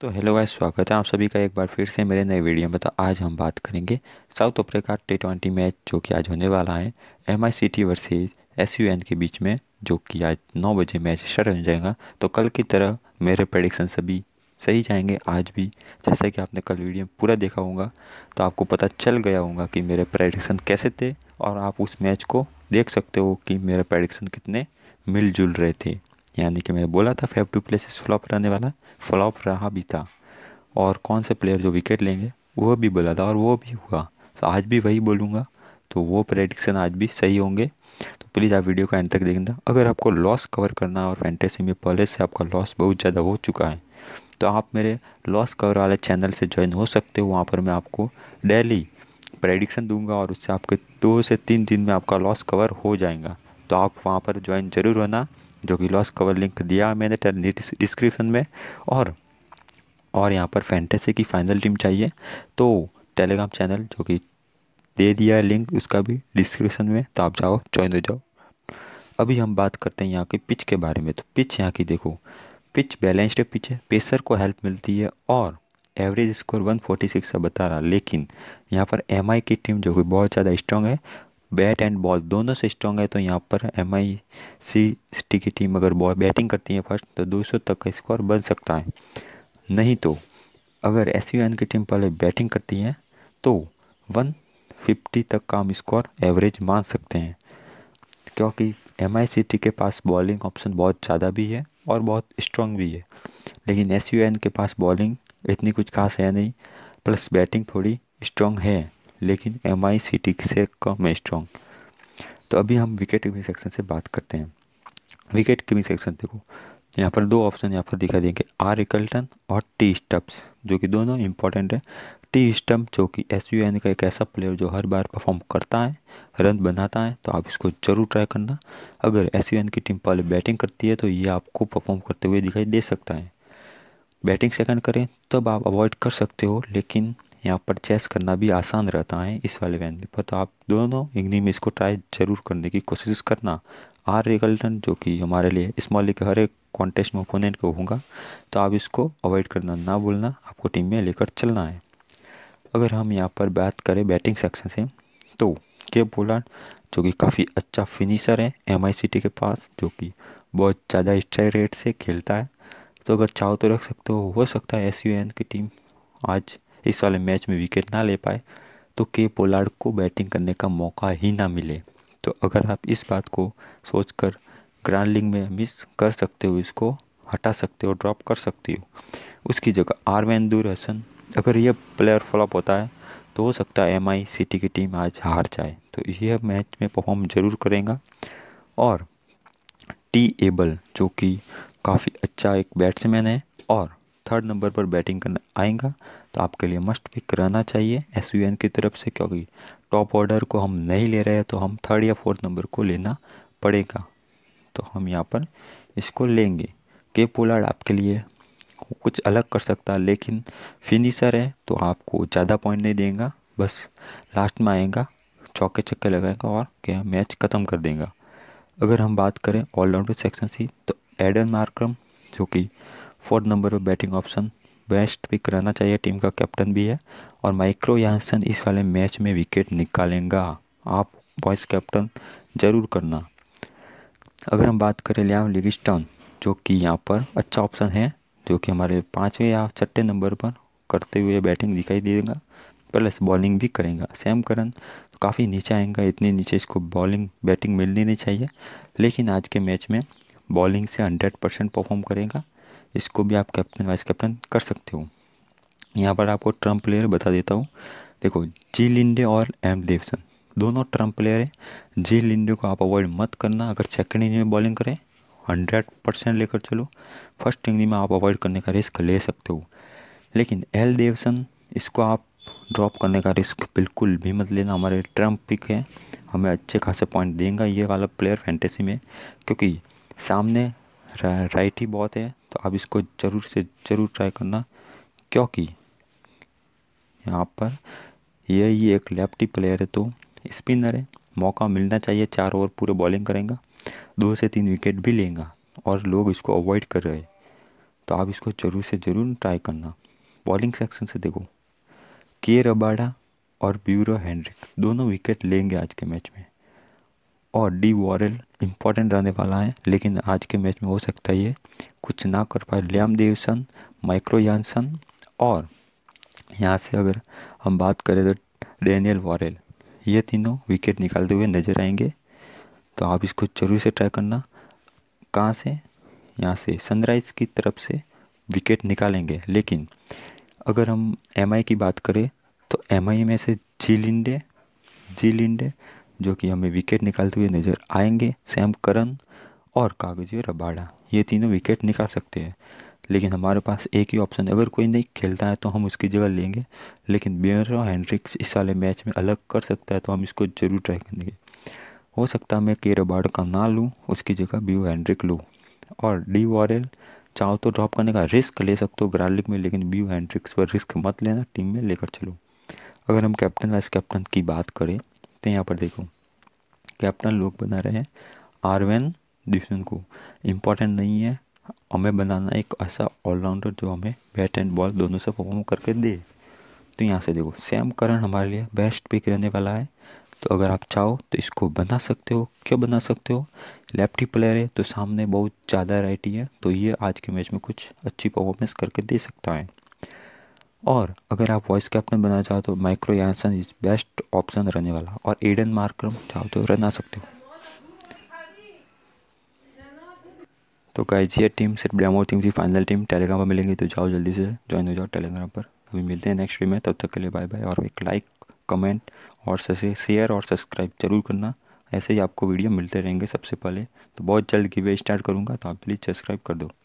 तो hello guys, स्वागत है आप सभी का एक बार फिर से मेरे नए वीडियो में। तो आज हम बात करेंगे साउथ अफ्रीका T20 मैच जो कि आज होने वाला है MI वर्सेस SUN के बीच में, जो कि आज 9 बजे मैच स्टार्ट हो जाएगा। तो कल की तरह मेरे प्रेडिक्शन सभी सही जाएंगे आज भी। जैसा कि आपने कल वीडियो पूरा देखा होगा तो आपको पता चल गया होगा कि मेरे प्रेडिक्शन कैसे थे, और आप उस मैच को देख सकते हो कि मेरे प्रेडिक्शन कितने मिलजुल रहे थे। यानी कि मैं बोला था फेव टू प्लेसेस फ्लॉप रहने वाला, फ्लॉप रहा भी था, और कौन से प्लेयर जो विकेट लेंगे वो भी बोला था और वो भी हुआ। तो आज भी वही बोलूँगा, तो वो प्रेडिक्शन आज भी सही होंगे। तो प्लीज़ आप वीडियो को एंड तक देखना। अगर आपको लॉस कवर करना है और फैंटेसी में पहले से आपका लॉस बहुत ज़्यादा हो चुका है तो आप मेरे लॉस कवर वाले चैनल से ज्वाइन हो सकते हो। वहाँ पर मैं आपको डेली प्रेडिक्शन दूंगा और उससे आपके 2 से 3 दिन में आपका लॉस कवर हो जाएगा। तो आप वहाँ पर ज्वाइन जरूर होना, जो कि लॉस कवर लिंक दिया मैंने डिस्क्रिप्शन में। और यहाँ पर फैंटेसी की फाइनल टीम चाहिए तो टेलीग्राम चैनल जो कि दे दिया है लिंक, उसका भी डिस्क्रिप्शन में, तो आप जाओ ज्वाइन हो जाओ। अभी हम बात करते हैं यहाँ की पिच के बारे में। तो पिच यहाँ की देखो, पिच बैलेंस्ड पिच है, पेसर को हेल्प मिलती है और एवरेज स्कोर 146 का बता रहा। लेकिन यहाँ पर MI की टीम जो कि बहुत ज़्यादा स्ट्रॉन्ग है, बैट एंड बॉल दोनों से स्ट्रॉन्ग है। तो यहाँ पर MI की टीम अगर बॉल बैटिंग करती है फर्स्ट तो 200 तक का स्कोर बन सकता है। नहीं तो अगर SUN की टीम पहले बैटिंग करती है तो 150 तक का हम स्कोर एवरेज मान सकते हैं, क्योंकि MI के पास बॉलिंग ऑप्शन बहुत ज़्यादा भी है और बहुत स्ट्रॉन्ग भी है। लेकिन SUN के पास बॉलिंग इतनी कुछ खास है नहीं, प्लस बैटिंग थोड़ी स्ट्रॉन्ग है, लेकिन MI से कम है स्ट्रॉन्ग। तो अभी हम विकेट कीपिंग सेक्शन से बात करते हैं। विकेट कीपिंग सेक्शन देखो, यहाँ पर 2 ऑप्शन यहाँ पर दिखाई देंगे, रिकल्टन और स्टब्स, जो कि दोनों इंपॉर्टेंट है। स्टब्स जो कि SUN का एक ऐसा प्लेयर जो हर बार परफॉर्म करता है, रन बनाता है, तो आप इसको जरूर ट्राई करना। अगर SUN की टीम पहले बैटिंग करती है तो ये आपको परफॉर्म करते हुए दिखाई दे सकता है। बैटिंग सेकंड करें तब आप अवॉइड कर सकते हो, लेकिन यहाँ पर चेस करना भी आसान रहता है इस वाले वेन्यू पर। तो आप दोनों इग्निंग में इसको ट्राई जरूर करने की कोशिश करना। रिकल्टन जो कि हमारे लिए स्मॉल लीग के हर एक कॉन्टेस्ट में ओपोनेंट को होगा, तो आप इसको अवॉइड करना ना भूलना, आपको टीम में लेकर चलना है। अगर हम यहाँ पर बात करें बैटिंग सेक्शन से तो के पोलार्ड जो कि काफ़ी अच्छा फिनिशर है MI के पास, जो कि बहुत ज़्यादा स्ट्राइक रेट से खेलता है। तो अगर चाहो तो रख सकते हो सकता है SUN की टीम आज इस वाले मैच में विकेट ना ले पाए तो के पोलार्ड को बैटिंग करने का मौका ही ना मिले। तो अगर आप इस बात को सोचकर ग्रैंड लीग में मिस कर सकते हो, इसको हटा सकते हो, ड्रॉप कर सकते हो। उसकी जगह आर्मेंदुर हसन, अगर यह प्लेयर फ्लॉप होता है तो हो सकता है MI की टीम आज हार जाए, तो यह मैच में परफॉर्म जरूर करेगा। और एबल जो कि काफ़ी अच्छा एक बैट्समैन है और थर्ड नंबर पर बैटिंग करना आएगा, तो आपके लिए मस्ट पिक रहना चाहिए SUN की तरफ से, क्योंकि टॉप ऑर्डर को हम नहीं ले रहे हैं तो हम 3rd या 4th नंबर को लेना पड़ेगा। तो हम यहाँ पर इसको लेंगे। के पोलार्ड आपके लिए कुछ अलग कर सकता है, लेकिन फिनिशर है तो आपको ज़्यादा पॉइंट नहीं देगा, बस लास्ट में आएगा, चौके चक्के लगाएगा और क्या मैच ख़त्म कर देगा। अगर हम बात करें ऑलराउंडर सेक्शन से तो एडन मार्क्रम जो कि 4th नंबर पर बैटिंग ऑप्शन बेस्ट पिक रहना चाहिए, टीम का कैप्टन भी है, और माइक्रो यानसन इस वाले मैच में विकेट निकालेंगा, आप वाइस कैप्टन जरूर करना। अगर हम बात करें लियाम लिविंगस्टन जो कि यहाँ पर अच्छा ऑप्शन है, जो कि हमारे 5वें या 6ठे नंबर पर करते हुए बैटिंग दिखाई देगा, प्लस बॉलिंग भी करेगा। सैम करन काफ़ी नीचे आएगा, इतने नीचे इसको बॉलिंग बैटिंग मिलनी नहीं चाहिए, लेकिन आज के मैच में बॉलिंग से 100% परफॉर्म करेगा। इसको भी आप कैप्टन वाइस कैप्टन कर सकते हो। यहाँ पर आपको ट्रम्प प्लेयर बता देता हूँ, देखो लिंडे और देवसन दोनों ट्रम्प प्लेयर है। लिंडे को आप अवॉइड मत करना, अगर सेकेंड इनिंग में बॉलिंग करें 100% लेकर चलो, फर्स्ट इनिंग में आप अवॉइड करने का रिस्क ले सकते हो। लेकिन देवसन इसको आप ड्रॉप करने का रिस्क बिल्कुल भी मत लेना, हमारे ट्रम्प पिक है, हमें अच्छे खासे पॉइंट देगा ये वाला प्लेयर फैंटेसी में, क्योंकि सामने राइट ही बहुत है। तो आप इसको ज़रूर से ज़रूर ट्राई करना, क्योंकि यहाँ पर यही एक लेफ्टी प्लेयर है, तो स्पिनर है, मौका मिलना चाहिए। 4 ओवर पूरे बॉलिंग करेंगे, 2 से 3 विकेट भी लेगा और लोग इसको अवॉइड कर रहे हैं। तो आप इसको जरूर से ज़रूर ट्राई करना। बॉलिंग सेक्शन से देखो, के रबाडा और ब्यूरो हेनरिक दोनों विकेट लेंगे आज के मैच में, और डी वॉरेल इम्पॉर्टेंट रहने वाला है, लेकिन आज के मैच में हो सकता है ये कुछ ना कर पाए। लियाम देवसन, माइक्रो जानसन और यहाँ से अगर हम बात करें तो डैनियल वॉरेल, ये तीनों विकेट निकालते हुए नजर आएंगे। तो आप इसको जरूर से ट्राई करना। कहाँ से? यहाँ से सनराइज़ की तरफ से विकेट निकालेंगे। लेकिन अगर हम एमआई की बात करें तो एमआई में से जी लिंडे जो कि हमें विकेट निकालते हुए नज़र आएंगे, सैम करन और कागजो रबाडा, ये तीनों विकेट निकाल सकते हैं। लेकिन हमारे पास एक ही ऑप्शन है, अगर कोई नहीं खेलता है तो हम उसकी जगह लेंगे, लेकिन बियर और हेनरिक्स इस वाले मैच में अलग कर सकता है, तो हम इसको ज़रूर ट्राई करेंगे। हो सकता है मैं के रबाडा का ना लूँ, उसकी जगह ब्यू हेनरिक लूँ, और डी वॉरेल चाहो तो ड्रॉप करने का रिस्क ले सकते हो ग्रांड लीग में, लेकिन ब्यू हेनरिक्स पर रिस्क मत लेना, टीम में लेकर चलो। अगर हम कैप्टन वाइस कैप्टन की बात करें तो यहाँ पर देखो, कैप्टन लोग बना रहे हैं आरवेन डिसन को, इम्पॉर्टेंट नहीं है, हमें बनाना एक ऐसा ऑलराउंडर जो हमें बैट एंड बॉल दोनों से परफॉर्म करके दे। तो यहाँ से देखो, सैम करन हमारे लिए बेस्ट पिक रहने वाला है, तो अगर आप चाहो तो इसको बना सकते हो। क्यों बना सकते हो? लेफ्टी प्लेयर है तो सामने बहुत ज़्यादा राइटी है, तो ये आज के मैच में कुछ अच्छी परफॉर्मेंस करके दे सकता है। और अगर आप वॉइस कैप्टन बनना चाहो तो माइक्रो यानसन इज बेस्ट ऑप्शन रहने वाला, और एडन मार्करम चाहो तो रना सकते हो। तो गाइस, ये टीम सिर्फ डेमो टीम थी, फाइनल टीम टेलीग्राम पर मिलेंगी, तो जाओ जल्दी से ज्वाइन हो जाओ टेलीग्राम पर। अभी मिलते हैं नेक्स्ट वीडियो में, तब तक के लिए बाय बाय। और एक लाइक, कमेंट और शेयर और सब्सक्राइब जरूर करना, ऐसे ही आपको वीडियो मिलते रहेंगे सबसे पहले। तो बहुत जल्द गिव अवे स्टार्ट करूँगा, तो आप प्लीज़ सब्सक्राइब कर दो।